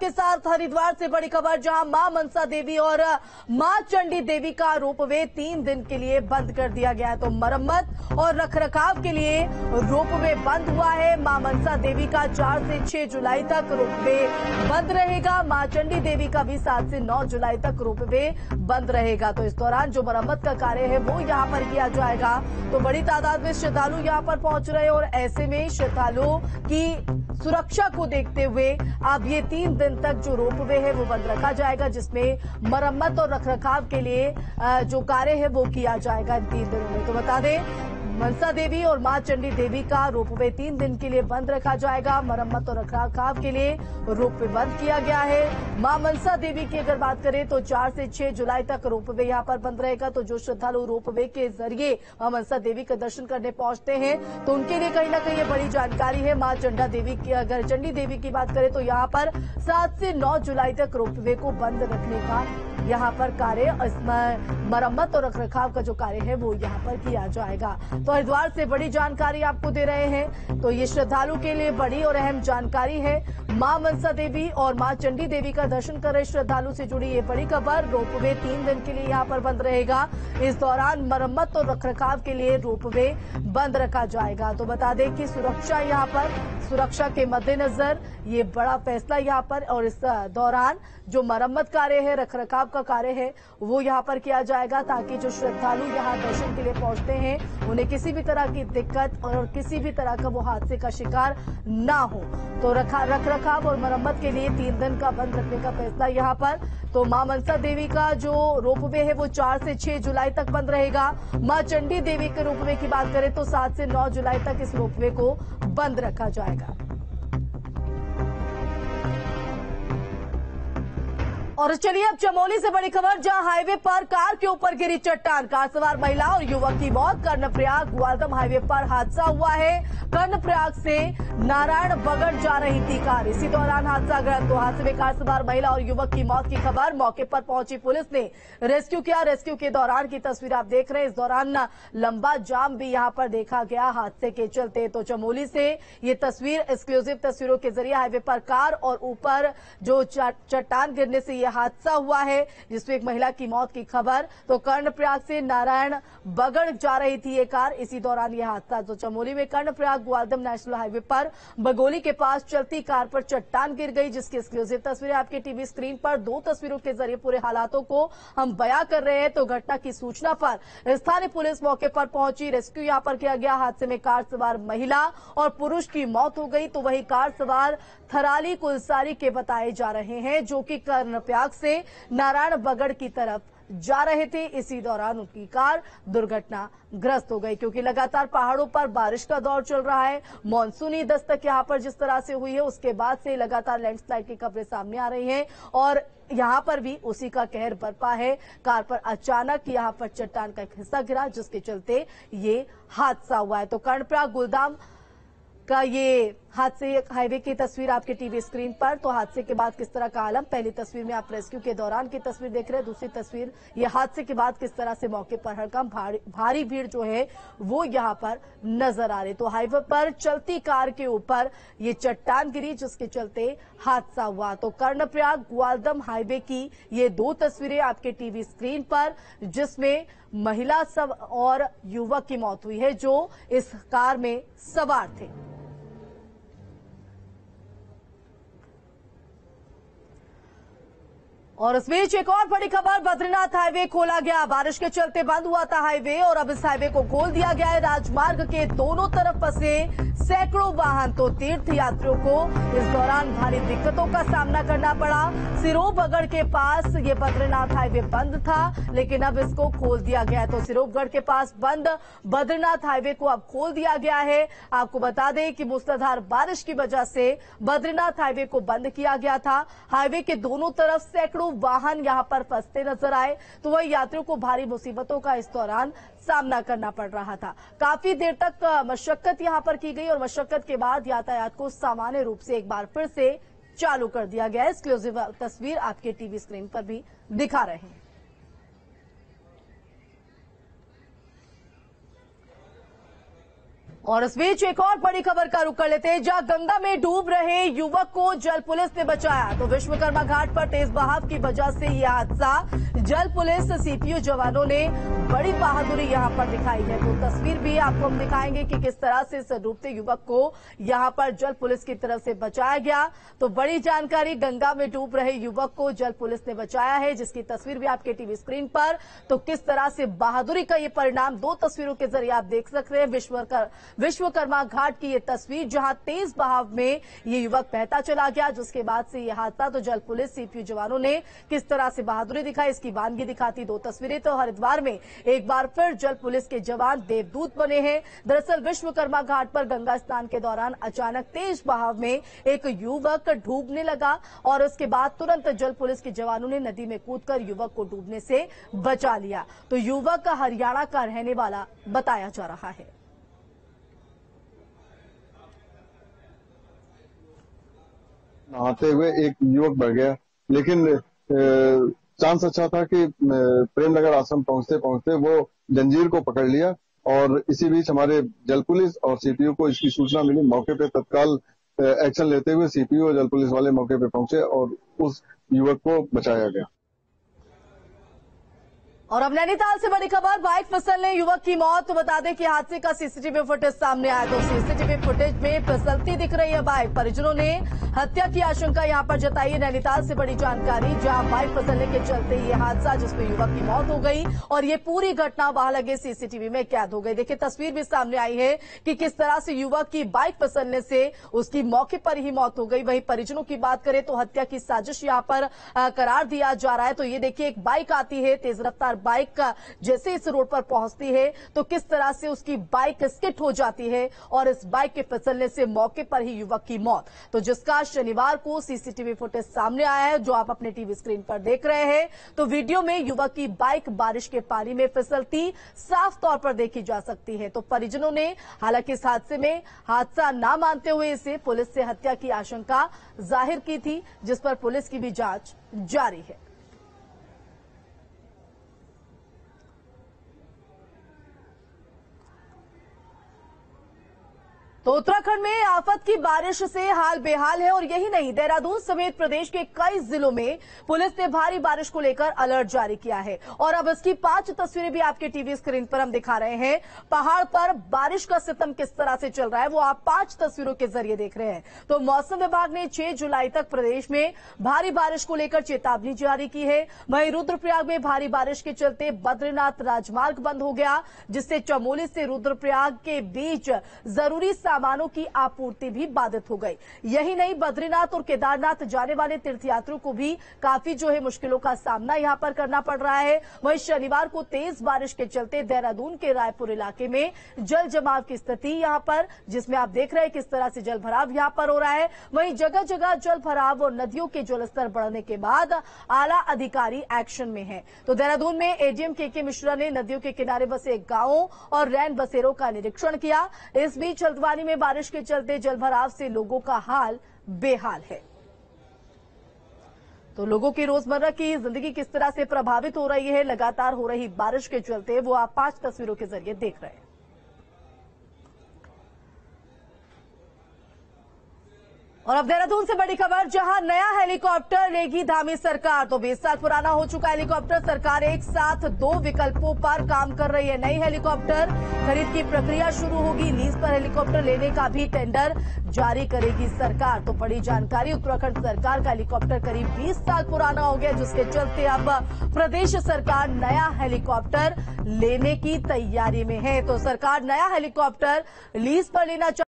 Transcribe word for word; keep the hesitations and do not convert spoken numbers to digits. के साथ हरिद्वार से बड़ी खबर, जहां मां मनसा देवी और मां चंडी देवी का रोपवे तीन दिन के लिए बंद कर दिया गया है। तो मरम्मत और रखरखाव के लिए रोपवे बंद हुआ है। मां मनसा देवी का चार से छह जुलाई तक रोपवे बंद रहेगा। मां चंडी देवी का भी सात से नौ जुलाई तक रोपवे बंद रहेगा। तो इस दौरान जो मरम्मत का कार्य है वो यहाँ पर किया जाएगा। तो बड़ी तादाद में श्रद्धालु यहाँ पर पहुंच रहे हैं और ऐसे में श्रद्धालुओं की सुरक्षा को देखते हुए अब ये तीन दिन तक जो रोपवे है वो बंद रखा जाएगा, जिसमें मरम्मत और रखरखाव के लिए जो कार्य है वो किया जाएगा इन तीन दिनों में। तो बता दें, मनसा देवी और मां चंडी देवी का रोपवे तीन दिन के लिए बंद रखा जाएगा। मरम्मत और रखरखाव के लिए रोपवे बंद किया गया है। मां मनसा देवी की अगर बात करें तो चार से छह जुलाई तक रोपवे यहां पर बंद रहेगा। तो जो श्रद्धालु रोपवे के जरिए मां मनसा देवी का दर्शन करने पहुंचते हैं तो उनके लिए कहीं ना कहीं ये बड़ी जानकारी है। मां चंडा देवी की अगर चंडी देवी की बात करें तो यहाँ पर सात से नौ जुलाई तक रोपवे को बंद रखने का यहाँ पर कार्य, मरम्मत और रखरखाव का जो कार्य है वो यहाँ पर किया जाएगा। तो हरिद्वार से बड़ी जानकारी आपको दे रहे हैं। तो ये श्रद्धालु के लिए बड़ी और अहम जानकारी है। मां मनसा देवी और मां चंडी देवी का दर्शन कर रहे श्रद्धालु से जुड़ी ये बड़ी खबर। रोपवे तीन दिन के लिए यहाँ पर बंद रहेगा। इस दौरान मरम्मत और रखरखाव के लिए रोपवे बंद रखा जाएगा। तो बता दें कि सुरक्षा यहाँ पर, सुरक्षा के मद्देनजर ये बड़ा फैसला यहाँ पर, और इस दौरान जो मरम्मत कार्य है, रखरखाव का कार्य है वो यहाँ पर किया जाएगा, ताकि जो श्रद्धालु यहाँ दर्शन के लिए पहुंचते हैं उन्हें किसी भी तरह की दिक्कत और किसी भी तरह का वो हादसे का शिकार ना हो। तो रखा रख रखाव और मरम्मत के लिए तीन दिन का बंद रखने का फैसला यहाँ पर। तो मां मनसा देवी का जो रोपवे है वो चार से छह जुलाई तक बंद रहेगा। मां चंडी देवी के रोपवे की बात करें तो सात से नौ जुलाई तक इस रोपवे को बंद रखा जाएगा। और चलिए अब चमोली से बड़ी खबर, जहां हाईवे पर कार के ऊपर गिरी चट्टान, कार सवार महिला और युवक की मौत। कर्णप्रयाग ग्वालदम हाईवे पर हादसा हुआ है। कर्णप्रयाग से नारायण बगड़ जा रही थी कार, इसी दौरान हादसा ग्रस्त। तो हादसे में कार सवार महिला और युवक की मौत की खबर। मौके पर पहुंची पुलिस ने रेस्क्यू किया। रेस्क्यू के दौरान की तस्वीर आप देख रहे हैं। इस दौरान लंबा जाम भी यहाँ पर देखा गया हादसे के चलते। तो चमोली से ये तस्वीर, एक्सक्लूसिव तस्वीरों के जरिए, हाईवे पर कार और ऊपर जो चट्टान गिरने से हादसा हुआ है, जिसमें एक महिला की मौत की खबर। तो कर्णप्रयाग से नारायण बगड़ जा रही थी ये कार, इसी दौरान यह हादसा। तो चमोली में कर्णप्रयाग ग्वालदम नेशनल हाईवे पर बगोली के पास चलती कार पर चट्टान गिर गई, जिसकी एक्सक्लूसिव तस्वीरें आपके टीवी स्क्रीन पर। दो तस्वीरों के जरिए पूरे हालातों को हम बयां कर रहे हैं। तो घटना की सूचना पर स्थानीय पुलिस मौके पर पहुंची, रेस्क्यू यहाँ पर किया गया। हादसे में कार सवार महिला और पुरुष की मौत हो गई। तो वही कार सवार थराली कुलसारी के बताए जा रहे हैं, जो कि कर्णप्रयाग से नारायण बगड़ की तरफ जा रहे थे। इसी दौरान उनकी कार दुर्घटना ग्रस्त हो गई, क्योंकि लगातार पहाड़ों पर बारिश का दौर चल रहा है। मानसूनी दस्तक यहाँ पर जिस तरह से हुई है, उसके बाद से लगातार लैंडस्लाइड की खबरें सामने आ रही हैं, और यहाँ पर भी उसी का कहर बरपा है। कार पर अचानक यहाँ पर चट्टान का एक हिस्सा गिरा, जिसके चलते ये हादसा हुआ है। तो कर्णप्रयाग गुलदाम का ये हादसे हाईवे की तस्वीर आपके टीवी स्क्रीन पर। तो हादसे के बाद किस तरह का आलम, पहली तस्वीर में आप रेस्क्यू के दौरान की तस्वीर देख रहे हैं, दूसरी तस्वीर ये हादसे के बाद किस तरह से मौके पर हड़कंप, भारी, भारी भीड़ जो है वो यहाँ पर नजर आ रही। तो हाईवे पर चलती कार के ऊपर ये चट्टान गिरी, जिसके चलते हादसा हुआ। तो कर्णप्रयाग ग्वालदम हाईवे की ये दो तस्वीरें आपके टीवी स्क्रीन पर, जिसमें महिला सब और युवक की मौत हुई है, जो इस कार में सवार थे। और इस बीच एक और बड़ी खबर, बद्रीनाथ हाईवे खोला गया। बारिश के चलते बंद हुआ था हाईवे, और अब इस हाईवे को खोल दिया गया है। राजमार्ग के दोनों तरफ फंसे सैकड़ों वाहन, तो तीर्थ यात्रियों को इस दौरान भारी दिक्कतों का सामना करना पड़ा। सिरोपगढ़ के पास ये बद्रीनाथ हाईवे बंद था, लेकिन अब इसको खोल दिया गया है। तो सिरोपगढ़ के पास बंद बद्रीनाथ हाईवे को अब खोल दिया गया है। आपको बता दें कि मूसलाधार बारिश की वजह से बद्रीनाथ हाईवे को बंद किया गया था। हाईवे के दोनों तरफ सैकड़ों वाहन यहां पर फंसते नजर आए। तो वही यात्रियों को भारी मुसीबतों का इस दौरान सामना करना पड़ रहा था। काफी देर तक मशक्कत यहां पर की गई, और मशक्कत के बाद यातायात को सामान्य रूप से एक बार फिर से चालू कर दिया गया। एक्सक्लूसिव तस्वीर आपके टीवी स्क्रीन पर भी दिखा रहे हैं। और इस बीच एक और बड़ी खबर का रुख कर लेते हैं, जहां गंगा में डूब रहे युवक को जल पुलिस ने बचाया तो विश्वकर्मा घाट पर तेज बहाव की वजह से यह हादसा। जल पुलिस सीपीओ जवानों ने बड़ी बहादुरी यहां पर दिखाई है। तो तस्वीर भी आपको हम दिखाएंगे कि किस तरह से इस डूबते युवक को यहां पर जल पुलिस की तरफ से बचाया गया। तो बड़ी जानकारी, गंगा में डूब रहे युवक को जल पुलिस ने बचाया है, जिसकी तस्वीर भी आपके टीवी स्क्रीन पर। तो किस तरह से बहादुरी का ये परिणाम दो तस्वीरों के जरिए आप देख सकते हैं। विश्वकर विश्वकर्मा घाट की ये तस्वीर, जहां तेज बहाव में ये युवक बहता चला गया, जिसके बाद से ये हादसा। तो जल पुलिस सीपीयू जवानों ने किस तरह से बहादुरी दिखाई, इसकी वानगी दिखाती दो तस्वीरें। तो हरिद्वार में एक बार फिर जल पुलिस के जवान देवदूत बने हैं। दरअसल विश्वकर्मा घाट पर गंगा स्नान के दौरान अचानक तेज बहाव में एक युवक डूबने लगा और उसके बाद तुरंत जल पुलिस के जवानों ने नदी में कूदकर युवक को डूबने से बचा लिया। तो युवक हरियाणा का रहने वाला बताया जा रहा है। नहाते हुए एक युवक बह गया, लेकिन चांस अच्छा था कि प्रेमनगर आश्रम पहुंचते पहुंचते वो जंजीर को पकड़ लिया। और इसी बीच हमारे जल पुलिस और सीपीओ को इसकी सूचना मिली। मौके पे तत्काल एक्शन लेते हुए सीपीओ और जल पुलिस वाले मौके पे पहुंचे और उस युवक को बचाया गया। और अब नैनीताल से बड़ी खबर, बाइक फिसलने युवक की मौत। तो बता दें कि हादसे का सीसीटीवी फुटेज सामने आया। तो सीसीटीवी फुटेज में फिसलती दिख रही है बाइक। परिजनों ने हत्या की आशंका यहां पर जताई है। नैनीताल से बड़ी जानकारी, जहां बाइक फिसलने के चलते ये हादसा, जिसमें युवक की मौत हो गई और ये पूरी घटना वहां लगे सीसीटीवी में कैद हो गई। देखिए तस्वीर भी सामने आई है कि किस तरह से युवक की बाइक फिसलने से उसकी मौके पर ही मौत हो गई। वहीं परिजनों की बात करें तो हत्या की साजिश यहाँ पर करार दिया जा रहा है। तो ये देखिए एक बाइक आती है, तेज रफ्तार बाइक का जैसे इस रोड पर पहुंचती है तो किस तरह से उसकी बाइक स्किट हो जाती है और इस बाइक के फिसलने से मौके पर ही युवक की मौत। तो जिसका शनिवार को सीसीटीवी फुटेज सामने आया है, जो आप अपने टीवी स्क्रीन पर देख रहे हैं। तो वीडियो में युवक की बाइक बारिश के पानी में फिसलती साफ तौर पर देखी जा सकती है। तो परिजनों ने हालांकि इस हादसे में हादसा न मानते हुए इसे पुलिस से हत्या की आशंका जाहिर की थी, जिस पर पुलिस की भी जांच जारी है। तो उत्तराखंड में आफत की बारिश से हाल बेहाल है। और यही नहीं, देहरादून समेत प्रदेश के कई जिलों में पुलिस ने भारी बारिश को लेकर अलर्ट जारी किया है। और अब इसकी पांच तस्वीरें भी आपके टीवी स्क्रीन पर हम दिखा रहे हैं। पहाड़ पर बारिश का सितम किस तरह से चल रहा है वो आप पांच तस्वीरों के जरिए देख रहे हैं। तो मौसम विभाग ने छह जुलाई तक प्रदेश में भारी बारिश को लेकर चेतावनी जारी की है। वहीं रूद्रप्रयाग में भारी बारिश के चलते बद्रीनाथ राजमार्ग बंद हो गया, जिससे चमोली से रूद्रप्रयाग के बीच जरूरी सामानों की आपूर्ति भी बाधित हो गई। यही नहीं, बद्रीनाथ और केदारनाथ जाने वाले तीर्थयात्रियों को भी काफी जो है मुश्किलों का सामना यहां पर करना पड़ रहा है। वहीं शनिवार को तेज बारिश के चलते देहरादून के रायपुर इलाके में जल जमाव की स्थिति यहां पर, जिसमें आप देख रहे हैं किस तरह से जल भराव यहां पर हो रहा है। वहीं जगह जगह जल भराव और नदियों के जलस्तर बढ़ने के बाद आला अधिकारी एक्शन में है। तो देहरादून में एडीएम के के मिश्रा ने नदियों के किनारे बसे गांवों और रैन बसेरों का निरीक्षण किया। इस बीच हल्द्वानी में बारिश के चलते जलभराव से लोगों का हाल बेहाल है। तो लोगों की रोजमर्रा की जिंदगी किस तरह से प्रभावित हो रही है लगातार हो रही बारिश के चलते, वो आप पांच तस्वीरों के जरिए देख रहे हैं। और अब देहरादून से बड़ी खबर, जहां नया हेलीकॉप्टर लेगी धामी सरकार। तो बीस साल पुराना हो चुका हेलीकॉप्टर, सरकार एक साथ दो विकल्पों पर काम कर रही है। नई हेलीकॉप्टर खरीद की प्रक्रिया शुरू होगी, लीज पर हेलीकॉप्टर लेने का भी टेंडर जारी करेगी सरकार। तो बड़ी जानकारी, उत्तराखंड सरकार का हेलीकॉप्टर करीब बीस साल पुराना हो गया, जिसके चलते अब प्रदेश सरकार नया हेलीकॉप्टर लेने की तैयारी में है। तो सरकार नया हेलीकॉप्टर लीज पर लेना